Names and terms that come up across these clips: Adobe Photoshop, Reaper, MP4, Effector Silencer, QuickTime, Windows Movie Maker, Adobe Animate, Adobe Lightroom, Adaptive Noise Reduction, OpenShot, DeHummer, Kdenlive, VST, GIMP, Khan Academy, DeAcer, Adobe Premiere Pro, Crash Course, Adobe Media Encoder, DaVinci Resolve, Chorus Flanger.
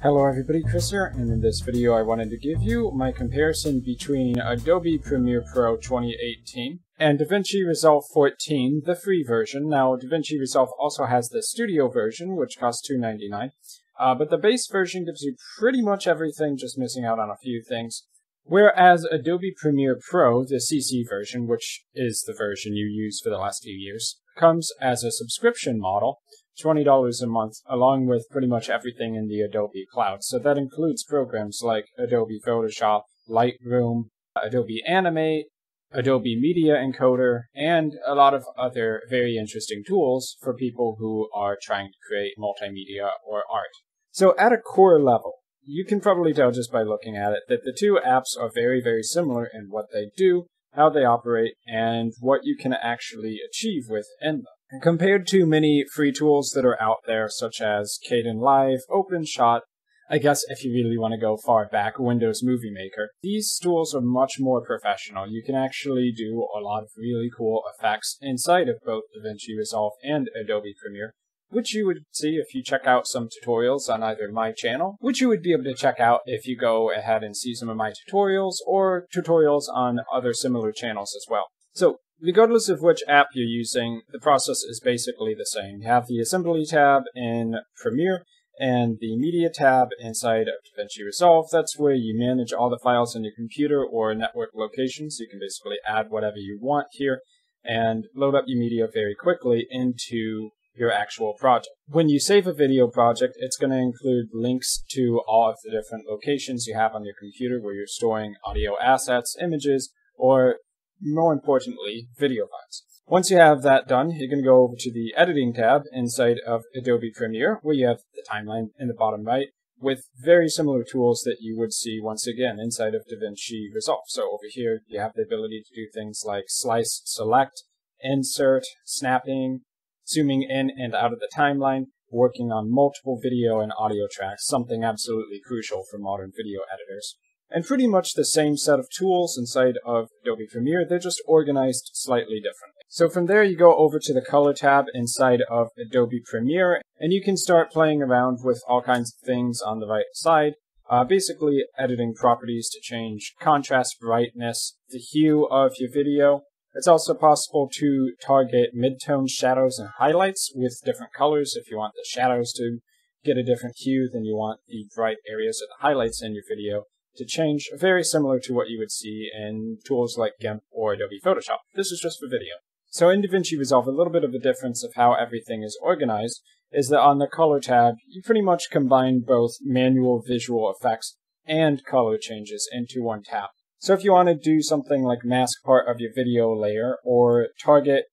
Hello everybody, Chris here, and in this video I wanted to give you my comparison between Adobe Premiere Pro 2018 and DaVinci Resolve 14, the free version. Now DaVinci Resolve also has the studio version, which costs $2.99, but the base version gives you pretty much everything, just missing out on a few things. Whereas Adobe Premiere Pro, the CC version, which is the version you use for the last few years, comes as a subscription model, $20 a month, along with pretty much everything in the Adobe Cloud. So that includes programs like Adobe Photoshop, Lightroom, Adobe Animate, Adobe Media Encoder, and a lot of other very interesting tools for people who are trying to create multimedia or art. So at a core level, you can probably tell just by looking at it that the two apps are very, very similar in what they do, how they operate, and what you can actually achieve within them. Compared to many free tools that are out there, such as Kdenlive, OpenShot, I guess if you really want to go far back, Windows Movie Maker, these tools are much more professional. You can actually do a lot of really cool effects inside of both DaVinci Resolve and Adobe Premiere, which you would see if you check out some tutorials on either my channel, which you would be able to check out if you go ahead and see some of my tutorials or tutorials on other similar channels as well. So, regardless of which app you're using, the process is basically the same. You have the Assembly tab in Premiere and the Media tab inside of DaVinci Resolve. That's where you manage all the files on your computer or network locations. You can basically add whatever you want here and load up your media very quickly into your actual project. When you save a video project, it's going to include links to all of the different locations you have on your computer where you're storing audio assets, images, or more importantly, video files. Once you have that done, you can go over to the Editing tab inside of Adobe Premiere, where you have the timeline in the bottom right, with very similar tools that you would see, once again, inside of DaVinci Resolve. So over here, you have the ability to do things like slice, select, insert, snapping, zooming in and out of the timeline, working on multiple video and audio tracks, something absolutely crucial for modern video editors. And pretty much the same set of tools inside of Adobe Premiere, they're just organized slightly differently. So from there you go over to the Color tab inside of Adobe Premiere, and you can start playing around with all kinds of things on the right side, basically editing properties to change contrast, brightness, the hue of your video. It's also possible to target midtones, shadows, and highlights with different colors if you want the shadows to get a different hue than you want the bright areas or the highlights in your video to change, very similar to what you would see in tools like GIMP or Adobe Photoshop. This is just for video. So in DaVinci Resolve, a little bit of the difference of how everything is organized is that on the Color tab, you pretty much combine both manual visual effects and color changes into one tab. So if you want to do something like mask part of your video layer or target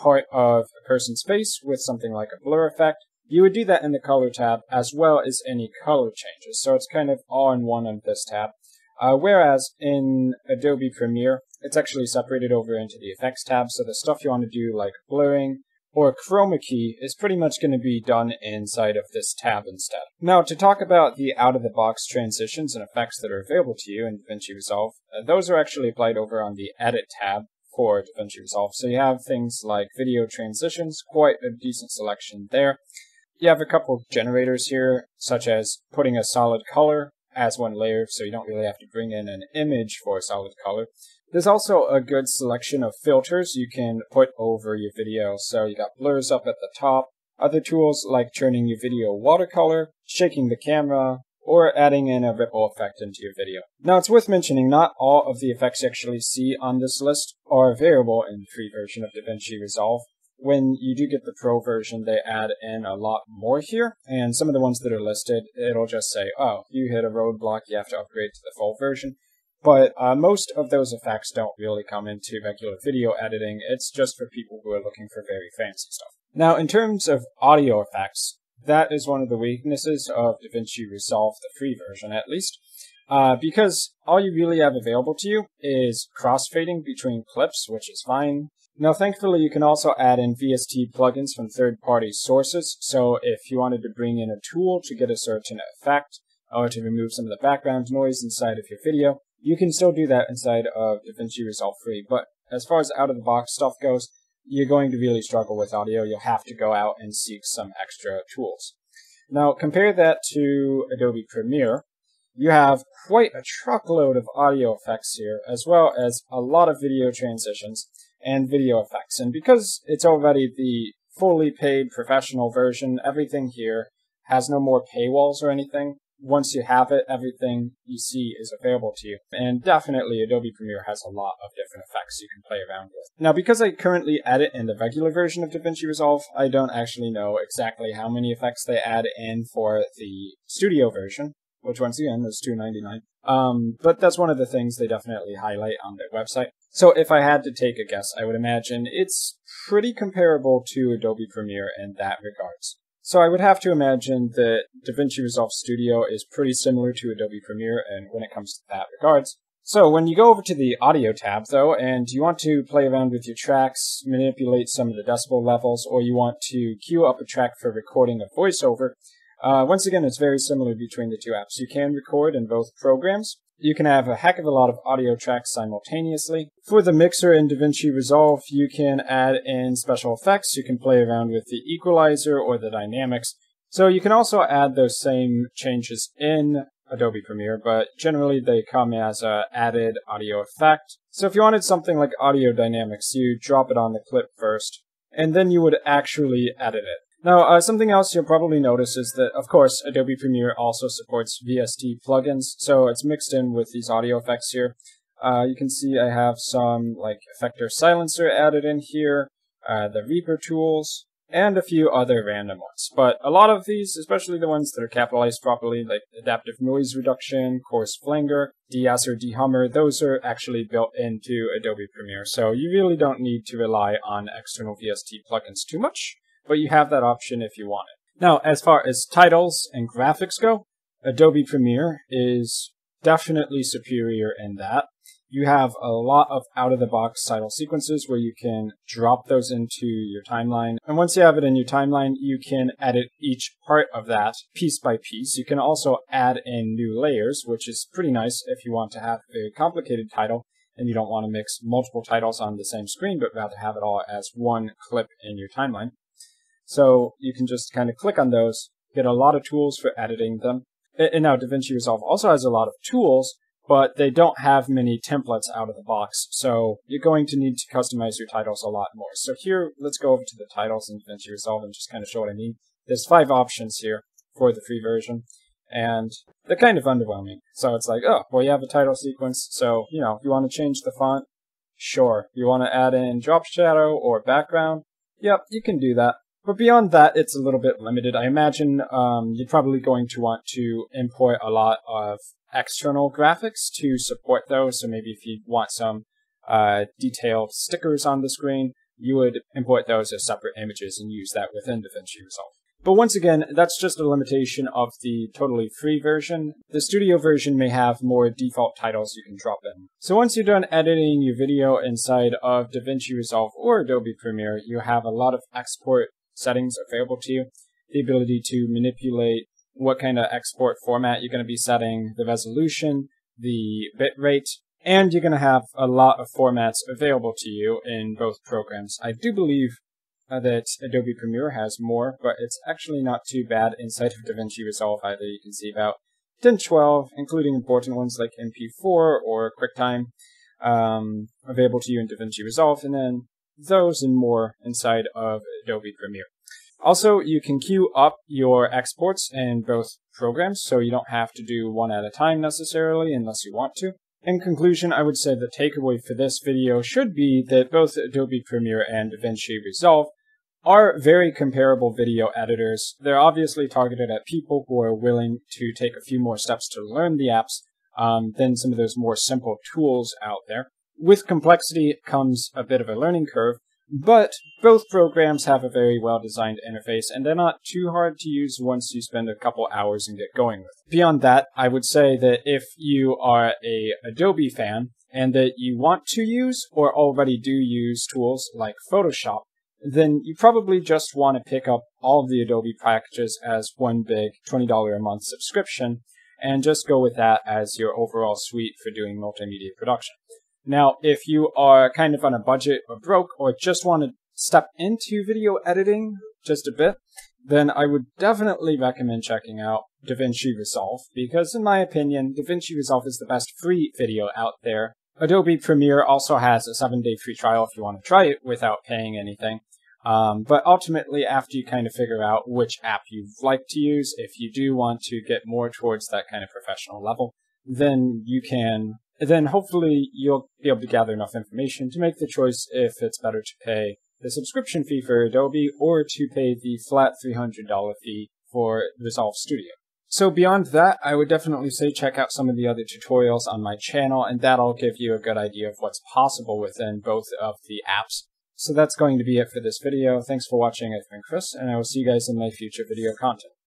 part of a person's face with something like a blur effect, you would do that in the Color tab, as well as any color changes. So it's kind of all in one on this tab. Whereas in Adobe Premiere, it's actually separated over into the Effects tab. So the stuff you want to do like blurring or chroma key is pretty much going to be done inside of this tab instead. Now to talk about the out-of-the-box transitions and effects that are available to you in DaVinci Resolve, those are actually applied over on the Edit tab for DaVinci Resolve. So you have things like video transitions, quite a decent selection there. You have a couple of generators here, such as putting a solid color as one layer, so you don't really have to bring in an image for a solid color. There's also a good selection of filters you can put over your video, so you got blurs up at the top, other tools like turning your video watercolor, shaking the camera, or adding in a ripple effect into your video. Now it's worth mentioning, not all of the effects you actually see on this list are available in the free version of DaVinci Resolve. When you do get the Pro version, they add in a lot more here, and some of the ones that are listed, it'll just say, oh, you hit a roadblock, you have to upgrade to the full version. But most of those effects don't really come into regular video editing. It's just for people who are looking for very fancy stuff. Now, in terms of audio effects, that is one of the weaknesses of DaVinci Resolve, the free version at least, because all you really have available to you is crossfading between clips, which is fine. Now, thankfully, you can also add in VST plugins from third-party sources, so if you wanted to bring in a tool to get a certain effect, or to remove some of the background noise inside of your video, you can still do that inside of DaVinci Resolve Free, but as far as out-of-the-box stuff goes, you're going to really struggle with audio. You'll have to go out and seek some extra tools. Now compare that to Adobe Premiere. You have quite a truckload of audio effects here, as well as a lot of video transitions and video effects. And because it's already the fully paid professional version, everything here has no more paywalls or anything. Once you have it, everything you see is available to you. And definitely Adobe Premiere has a lot of different effects you can play around with. Now, because I currently edit in the regular version of DaVinci Resolve, I don't actually know exactly how many effects they add in for the studio version, which once again is $2.99. But that's one of the things they definitely highlight on their website. So if I had to take a guess, I would imagine it's pretty comparable to Adobe Premiere in that regards. So I would have to imagine that DaVinci Resolve Studio is pretty similar to Adobe Premiere and when it comes to that regards. So when you go over to the audio tab though, and you want to play around with your tracks, manipulate some of the decibel levels, or you want to queue up a track for recording a voiceover, once again it's very similar between the two apps. You can record in both programs. You can have a heck of a lot of audio tracks simultaneously. For the mixer in DaVinci Resolve, you can add in special effects. You can play around with the equalizer or the dynamics. So you can also add those same changes in Adobe Premiere, but generally they come as an added audio effect. So if you wanted something like audio dynamics, you drop it on the clip first, and then you would actually edit it. Now, something else you'll probably notice is that, of course, Adobe Premiere also supports VST plugins, so it's mixed in with these audio effects here. You can see I have some, like, Effector Silencer added in here, the Reaper tools, and a few other random ones. But a lot of these, especially the ones that are capitalized properly, like Adaptive Noise Reduction, Chorus Flanger, DeAcer, DeHummer, those are actually built into Adobe Premiere, so you really don't need to rely on external VST plugins too much. But you have that option if you want it. Now, as far as titles and graphics go, Adobe Premiere is definitely superior in that. You have a lot of out-of-the-box title sequences where you can drop those into your timeline. And once you have it in your timeline, you can edit each part of that piece by piece. You can also add in new layers, which is pretty nice if you want to have a complicated title and you don't want to mix multiple titles on the same screen, but rather have it all as one clip in your timeline. So you can just kind of click on those, get a lot of tools for editing them. And now DaVinci Resolve also has a lot of tools, but they don't have many templates out of the box. So you're going to need to customize your titles a lot more. So here, let's go over to the titles in DaVinci Resolve and just kind of show what I mean. There's 5 options here for the free version, and they're kind of underwhelming. So it's like, oh, well, you have a title sequence. So, you know, if you want to change the font, sure. You want to add in drop shadow or background? Yep, you can do that. But beyond that, it's a little bit limited. I imagine you're probably going to want to import a lot of external graphics to support those. So maybe if you want some detailed stickers on the screen, you would import those as separate images and use that within DaVinci Resolve. But once again, that's just a limitation of the totally free version. The studio version may have more default titles you can drop in. So once you're done editing your video inside of DaVinci Resolve or Adobe Premiere, you have a lot of export settings available to you, the ability to manipulate what kind of export format you're going to be setting, the resolution, the bitrate, and you're going to have a lot of formats available to you in both programs. I do believe that Adobe Premiere has more, but it's actually not too bad inside of DaVinci Resolve either. You can see about 10, 12, including important ones like MP4 or QuickTime available to you in DaVinci Resolve, and then those and more inside of Adobe Premiere. Also, you can queue up your exports in both programs, so you don't have to do one at a time necessarily unless you want to. In conclusion, I would say the takeaway for this video should be that both Adobe Premiere and DaVinci Resolve are very comparable video editors. They're obviously targeted at people who are willing to take a few more steps to learn the apps than some of those more simple tools out there. With complexity comes a bit of a learning curve, but both programs have a very well-designed interface, and they're not too hard to use once you spend a couple hours and get going with it. Beyond that, I would say that if you are an Adobe fan and that you want to use or already do use tools like Photoshop, then you probably just want to pick up all of the Adobe packages as one big $20 a month subscription, and just go with that as your overall suite for doing multimedia production. Now, if you are kind of on a budget or broke, or just want to step into video editing just a bit, then I would definitely recommend checking out DaVinci Resolve, because in my opinion, DaVinci Resolve is the best free video out there. Adobe Premiere also has a 7-day free trial if you want to try it without paying anything. But ultimately, after you kind of figure out which app you'd like to use, if you do want to get more towards that kind of professional level, then you can, then hopefully you'll be able to gather enough information to make the choice if it's better to pay the subscription fee for Adobe or to pay the flat $300 fee for Resolve Studio. So beyond that, I would definitely say check out some of the other tutorials on my channel, and that'll give you a good idea of what's possible within both of the apps. So that's going to be it for this video. Thanks for watching. I've been Chris, and I will see you guys in my future video content.